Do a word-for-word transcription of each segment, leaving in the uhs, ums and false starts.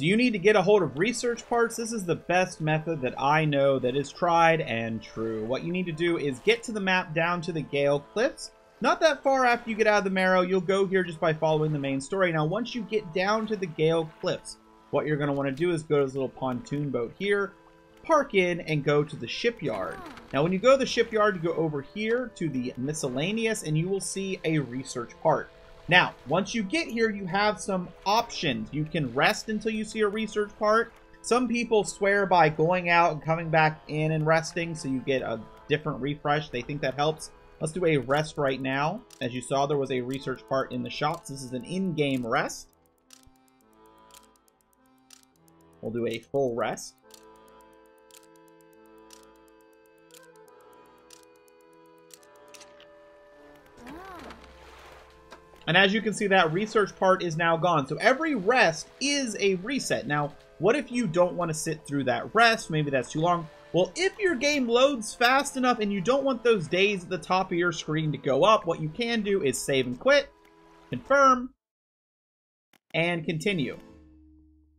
So you need to get a hold of research parts. This is the best method that I know that is tried and true. What you need to do is get to the map down to the Gale Cliffs. Not that far after you get out of the Marrow, you'll go here just by following the main story. Now, once you get down to the Gale Cliffs, what you're going to want to do is go to this little pontoon boat here, park in, and go to the shipyard. Now, when you go to the shipyard, you go over here to the miscellaneous, and you will see a research part. Now, once you get here, you have some options. You can rest until you see a research part. Some people swear by going out and coming back in and resting, so you get a different refresh. They think that helps. Let's do a rest right now. As you saw, there was a research part in the shops. This is an in-game rest. We'll do a full rest. And as you can see, that research part is now gone. So every rest is a reset. Now, what if you don't want to sit through that rest? Maybe that's too long. Well, if your game loads fast enough and you don't want those days at the top of your screen to go up, what you can do is save and quit, confirm, and continue.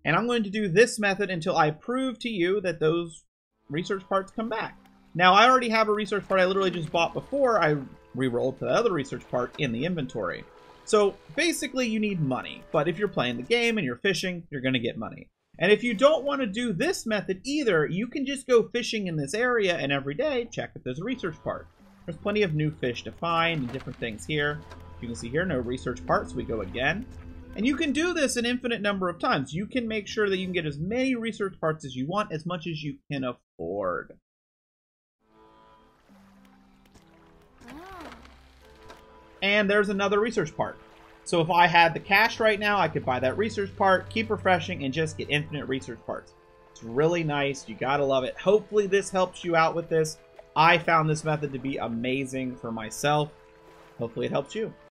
And I'm going to do this method until I prove to you that those research parts come back. Now, I already have a research part I literally just bought before I re-rolled to the other research part in the inventory. So basically, you need money. But if you're playing the game and you're fishing, you're going to get money. And if you don't want to do this method either, you can just go fishing in this area and every day check if there's a research part. There's plenty of new fish to find and different things here. You can see here, no research parts. We go again. And you can do this an infinite number of times. You can make sure that you can get as many research parts as you want, as much as you can afford. And there's another research part. So if I had the cash right now, I could buy that research part, keep refreshing, and just get infinite research parts. It's really nice. You gotta love it. Hopefully this helps you out with this. I found this method to be amazing for myself. Hopefully it helps you.